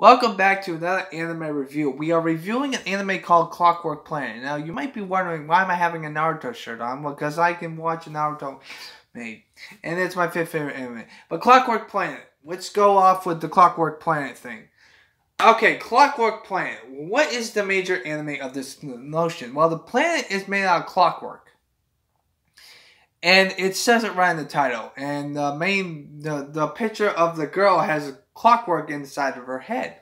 Welcome back to another anime review. We are reviewing an anime called Clockwork Planet. Now, you might be wondering, why am I having a Naruto shirt on? Well, because I can watch Naruto made. And it's my fifth favorite anime. But Clockwork Planet. Let's go off with the Clockwork Planet thing. Okay, Clockwork Planet. What is the major anime of this notion? Well, the planet is made out of clockwork. And it says it right in the title. And the main, the picture of the girl has clockwork inside of her head.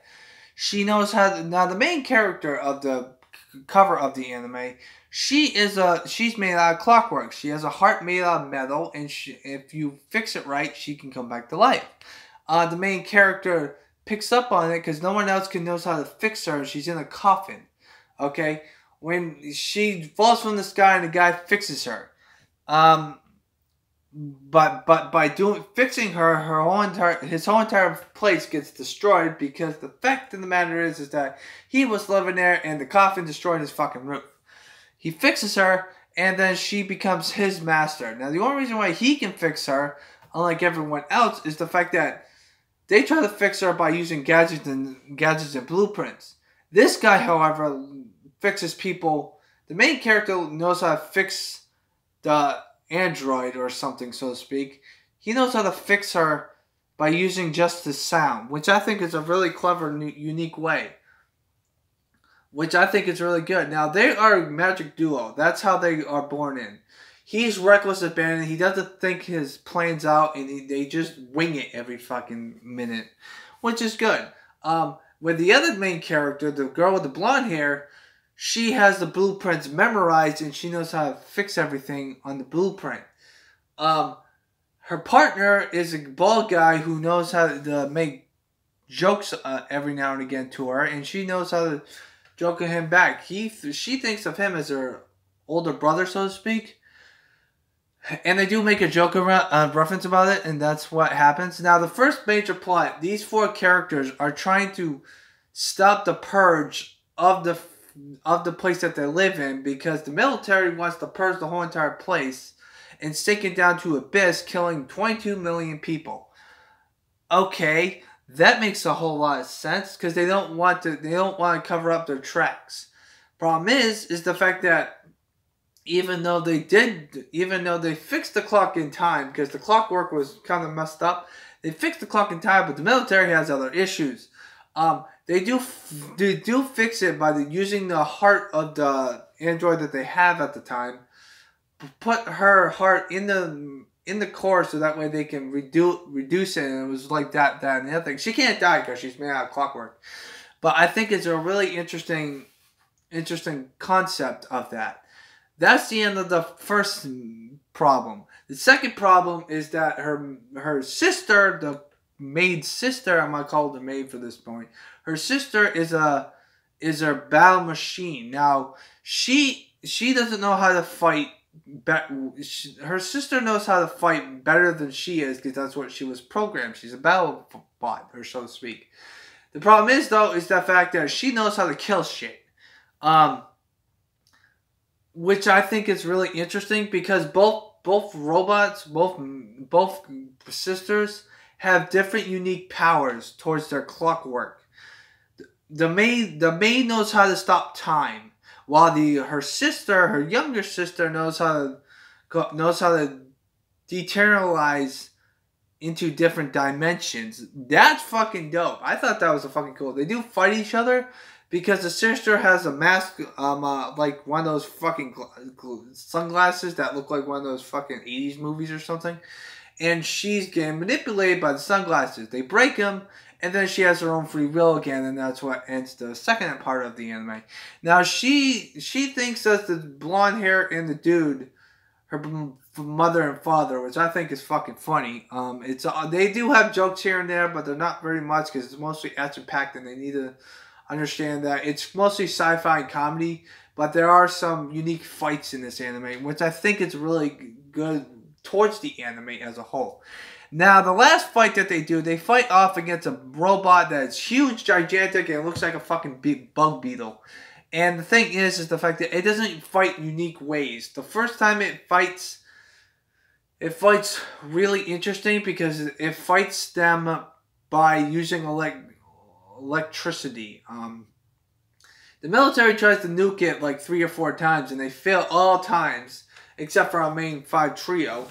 She knows how to, now the main character of the cover of the anime, she's made out of clockwork. She has a heart made out of metal, and if you fix it right, she can come back to life. The main character picks up on it because no one else knows how to fix her. She's in a coffin. Okay, when she falls from the sky and the guy fixes her. But by fixing her, his whole entire place gets destroyed, because the fact of the matter is that he was living there and the coffin destroyed his fucking roof. He fixes her, and then she becomes his master. Now, the only reason why he can fix her, unlike everyone else, is the fact that they try to fix her by using gadgets and blueprints. This guy, however, fixes people. The main character knows how to fix the android or something, so to speak. He knows how to fix her by using just the sound, which I think is a really clever, unique way, which I think is really good. Now, they are a magic duo. That's how they are born in. He's reckless, abandoned. He doesn't think his plans out, and they just wing it every fucking minute, which is good. With the other main character, the girl with the blonde hair, she has the blueprints memorized, and she knows how to fix everything on the blueprint. Her partner is a bald guy who knows how to make jokes every now and again to her, and she knows how to joke at him back. She thinks of him as her older brother, so to speak. And they do make a joke around reference about it, and that's what happens. Now, the first major plot, these four characters are trying to stop the purge of the place that they live in, because the military wants to purge the whole entire place and sink it down to abyss, killing 22 million people. Okay, that makes a whole lot of sense, because they don't want to cover up their tracks. Problem is the fact that even though they fixed the clock in time, because the clockwork was kind of messed up, they fixed the clock in time, but the military has other issues. They do fix it by using the heart of the android that they have at the time. Put her heart in the core, so that way they can reduce it. And it was like that, and the other thing. She can't die because she's made out of clockwork. But I think it's a really interesting concept of that. That's the end of the first problem. The second problem is that her sister, the maid sister, I'm gonna call her the maid for this point. Her sister is a battle machine. Now she doesn't know how to fight. Her sister knows how to fight better than she is, because that's what she was programmed. She's a battle bot, or so to speak. The problem is, though, is the fact that she knows how to kill shit, which I think is really interesting, because both robots, both sisters, have different unique powers towards their clockwork. The maid knows how to stop time, while her younger sister knows how to dematerialize into different dimensions. That's fucking dope. I thought that was a fucking cool. They do fight each other, because the sister has a mask, like one of those fucking sunglasses that look like one of those fucking 80s movies or something. And she's getting manipulated by the sunglasses. They break them, and then she has her own free will again, and that's what ends the second part of the anime. Now, she thinks that the blonde hair and the dude, her mother and father, which I think is fucking funny. They do have jokes here and there, but they're not very much, because it's mostly action-packed, and they need to understand that it's mostly sci-fi and comedy, but there are some unique fights in this anime, which I think is really good towards the anime as a whole. Now, the last fight that they do, they fight off against a robot that's huge, gigantic, and it looks like a fucking bug beetle. And the thing is the fact that it doesn't fight unique ways. The first time it fights really interesting, because it fights them by using electricity. The military tries to nuke it like 3 or 4 times, and they fail all times, except for our main 5 trio,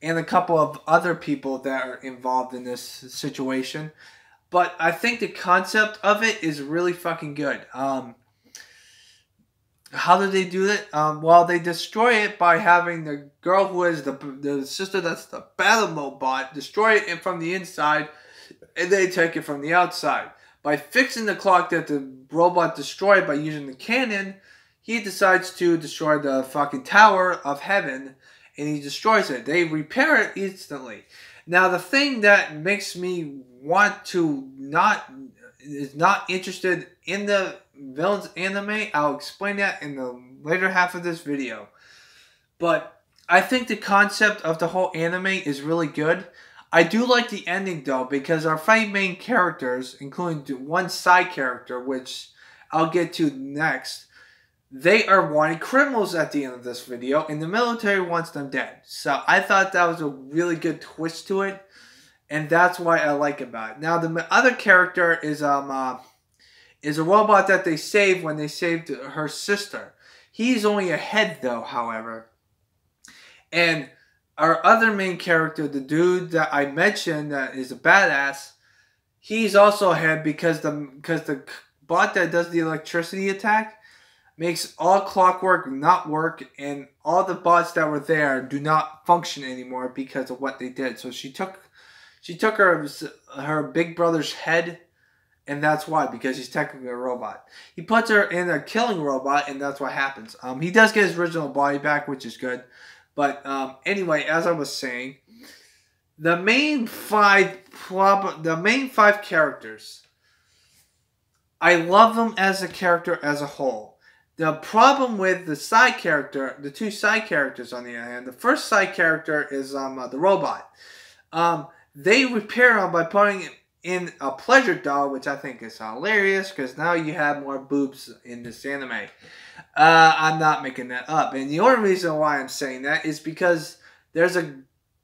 and a couple of other people that are involved in this situation. But I think the concept of it is really fucking good. How do they do that? Well, they destroy it by having the girl who is the sister that's the battle robot destroy it from the inside, and they take it from the outside. By fixing the clock that the robot destroyed by using the cannon, he decides to destroy the fucking Tower of Heaven, and he destroys it. They repair it instantly. Now, the thing that makes me want to not interested in the villains anime, I'll explain that in the later half of this video. But I think the concept of the whole anime is really good. I do like the ending though, because our 5 main characters, including one side character, which I'll get to next, they are wanted criminals at the end of this video, and the military wants them dead. So I thought that was a really good twist to it, and that's why I like about it. Now the other character is a robot that they saved when they saved her sister. He's only a head though, however, and our other main character, the dude that I mentioned that is a badass, he's also a head because the bot that does the electricity attack makes all clockwork not work, and all the bots that were there do not function anymore because of what they did. So she took her big brother's head, and that's why, because he's technically a robot. He puts her in a killing robot, and that's what happens. He does get his original body back, which is good. But anyway, as I was saying, the main five characters, I love them as a character as a whole. The problem with the 2 side characters on the other hand, the first side character is the robot. They repair him by putting in a pleasure doll, which I think is hilarious because now you have more boobs in this anime. I'm not making that up. And the only reason why I'm saying that is because there's a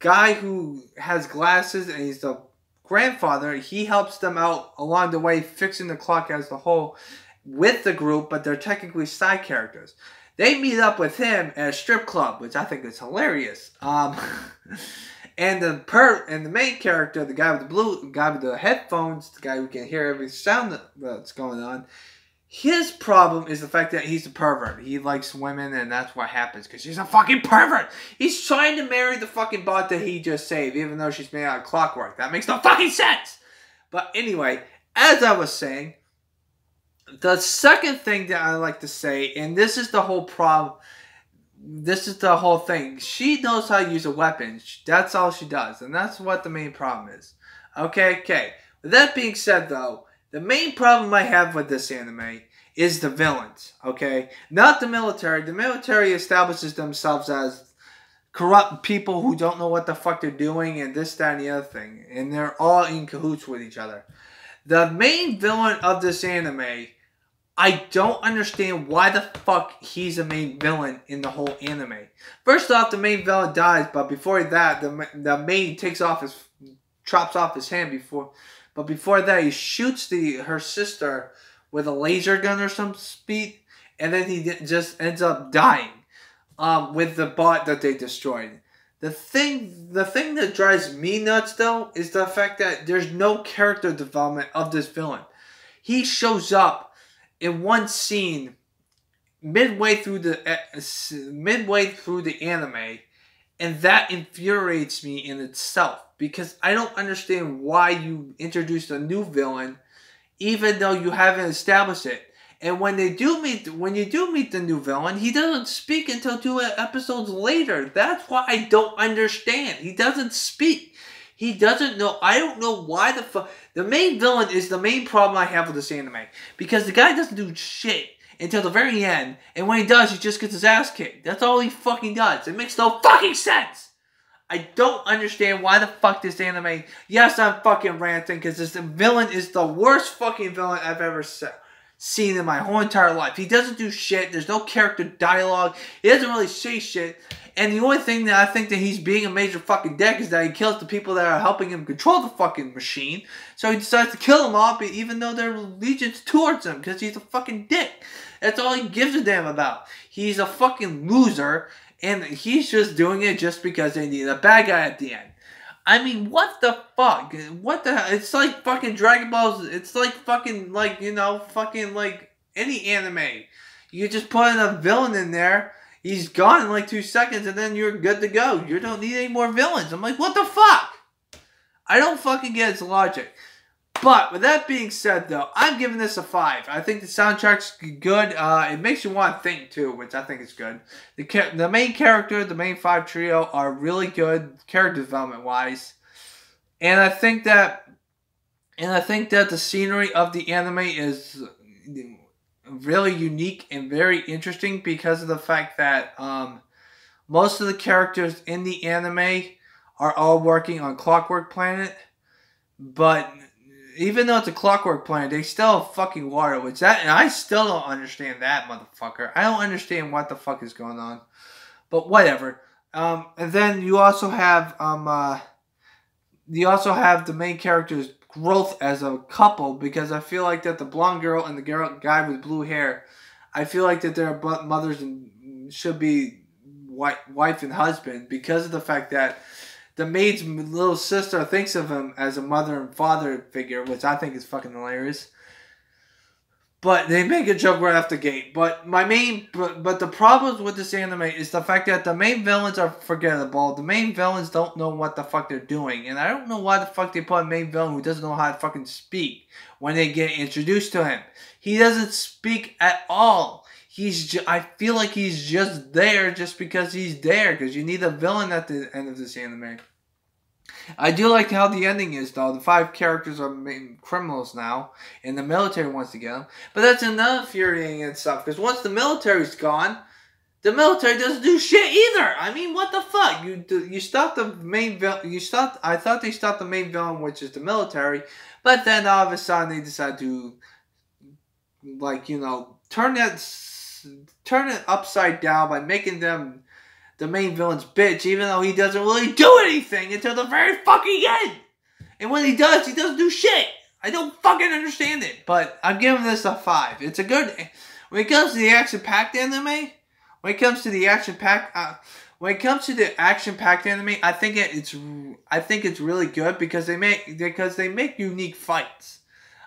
guy who has glasses and he's the grandfather. He helps them out along the way, fixing the clock as the whole with the group, but they're technically side characters. They meet up with him at a strip club, which I think is hilarious. And the main character, the guy with the headphones, the guy who can hear every sound that's going on, his problem is the fact that he's a pervert. He likes women, and that's what happens because she's a fucking pervert. He's trying to marry the fucking bot that he just saved, even though she's made out of clockwork. That makes no fucking sense. But anyway, as I was saying, the second thing that I like to say, and this is the whole problem, this is the whole thing. She knows how to use a weapon. That's all she does, and that's what the main problem is. Okay. With that being said, though, the main problem I have with this anime is the villains. Okay, not the military. The military establishes themselves as corrupt people who don't know what the fuck they're doing, and this, that, and the other thing, and they're all in cahoots with each other. The main villain of this anime, I don't understand why the fuck he's the main villain in the whole anime. First off, the main villain dies, but before that, the maid chops off his hand before that, he shoots her sister with a laser gun or some speed, and then he just ends up dying with the bot that they destroyed. The thing that drives me nuts, though, is the fact that there's no character development of this villain. He shows up in one scene midway through the anime, and that infuriates me in itself because I don't understand why you introduced a new villain, even though you haven't established it. And when you do meet the new villain, he doesn't speak until 2 episodes later. That's why I don't understand. He doesn't speak. He doesn't know. I don't know why the fuck. The main villain is the main problem I have with this anime. Because the guy doesn't do shit until the very end. And when he does, he just gets his ass kicked. That's all he fucking does. It makes no fucking sense. I don't understand why the fuck this anime. Yes, I'm fucking ranting because this villain is the worst fucking villain I've ever seen in my whole entire life. He doesn't do shit. There's no character dialogue. He doesn't really say shit. And the only thing that I think that he's being a major fucking dick is that he kills the people that are helping him control the fucking machine. So he decides to kill them all, even though they're legions towards him, because he's a fucking dick. That's all he gives a damn about. He's a fucking loser, and he's just doing it just because they need a bad guy at the end. I mean, what the fuck? What the hell? It's like fucking Dragon Balls. It's like fucking, like, you know, fucking, like, any anime. You just put in a villain in there, he's gone in like 2 seconds, and then you're good to go. You don't need any more villains. I'm like, what the fuck? I don't fucking get his logic. But, with that being said, though, I'm giving this a 5. I think the soundtrack's good. It makes you want to think, too, which I think is good. The main character, the main 5 trio, are really good, character development-wise. And I think that... the scenery of the anime is really unique and very interesting because of the fact that most of the characters in the anime are all working on Clockwork Planet. But... even though it's a Clockwork Planet, they still have fucking water, which that, and I still don't understand that, motherfucker. I don't understand what the fuck is going on. But whatever. And then you also have, the main character's growth as a couple, because I feel like that the blonde girl and the guy with blue hair, I feel like that their mothers and should be wife and husband, because of the fact that the maid's little sister thinks of him as a mother and father figure, which I think is fucking hilarious. But they make a joke right off the gate. But the problems with this anime is the fact that the main villains are forgettable. The main villains don't know what the fuck they're doing. And I don't know why the fuck they put a main villain who doesn't know how to fucking speak when they get introduced to him. He doesn't speak at all. I feel like he's just there just because he's there. Because you need a villain at the end of this anime. I do like how the ending is, though. The 5 characters are criminals now. And the military wants to get them. But that's another infuriating and stuff. Because once the military's gone, the military doesn't do shit either. I mean, what the fuck? You stopped the main villain. I thought they stopped the main villain, which is the military. But then all of a sudden they decide to, like, you know, turn it upside down by making them the main villain's bitch, even though he doesn't really do anything until the very fucking end. And when he does, he doesn't do shit. I don't fucking understand it. But I'm giving this a 5. It's a good... when it comes to the action-packed anime, I think it's really good because they make unique fights.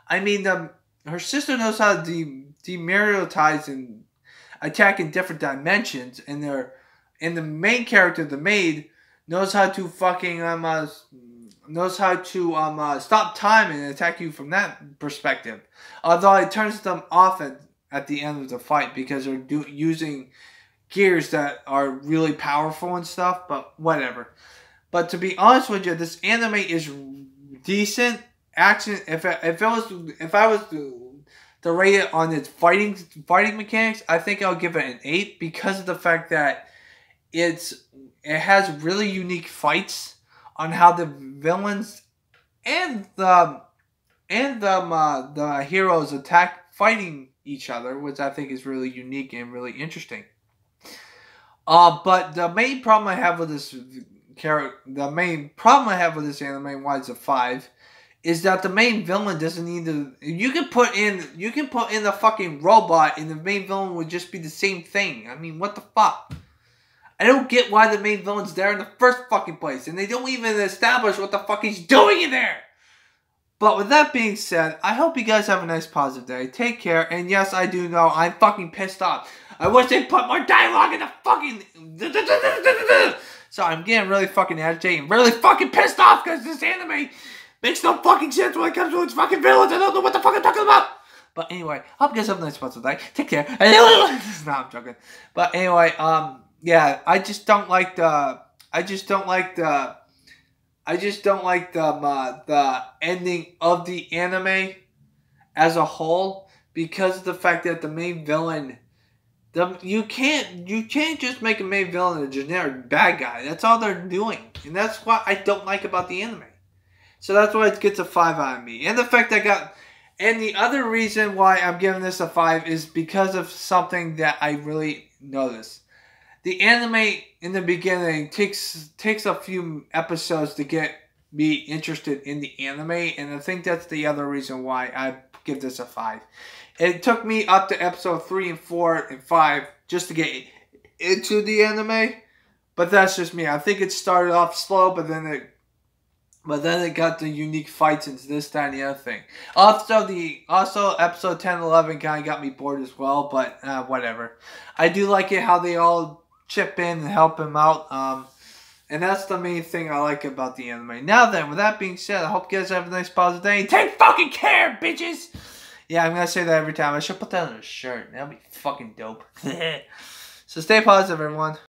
I mean, her sister knows how to demerialize and attack in different dimensions, and the main character, the maid, knows how to fucking stop time and attack you from that perspective. Although it turns them off at the end of the fight because they're using gears that are really powerful and stuff. But whatever. But to be honest with you, this anime is decent action. If I was to rate it on its fighting mechanics, I think I'll give it an 8 because of the fact that it has really unique fights on how the villains and the heroes attack fighting each other, which I think is really unique and really interesting. But the main problem I have with this anime, why it's a 5. Is that the main villain doesn't need to... You can put in the fucking robot and the main villain would just be the same thing. I mean, what the fuck? I don't get why the main villain's there in the first fucking place. And they don't even establish what the fuck he's doing in there. But with that being said, I hope you guys have a nice positive day. Take care. And yes, I do know I'm fucking pissed off. I wish they put more dialogue in the fucking... So I'm getting really fucking agitated and really fucking pissed off because this anime... makes no fucking sense when it comes to its fucking villains. I don't know what the fuck I'm talking about. But anyway, I hope you guys have a nice one today. Take care. No, I'm joking. But anyway, yeah, I just don't like the ending of the anime as a whole because of the fact that the main villain, you can't just make a main villain a generic bad guy. That's all they're doing, and that's what I don't like about the anime. So that's why it gets a 5 out of me. And the fact that I got And the other reason why I'm giving this a 5 is because of something that I really noticed. The anime in the beginning takes a few episodes to get me interested in the anime, and I think that's the other reason why I give this a 5. It took me up to episode 3 and 4 and 5 just to get into the anime, but that's just me. I think it started off slow, but then it got the unique fights and this, that, and the other thing. Also, episode 10 and 11 kind of got me bored as well, but whatever. I do like it how they all chip in and help him out, and that's the main thing I like about the anime. Now then, with that being said, I hope you guys have a nice positive day. Take fucking care, bitches! Yeah, I'm gonna say that every time. I should put that on a shirt. That'd be fucking dope. So stay positive, everyone.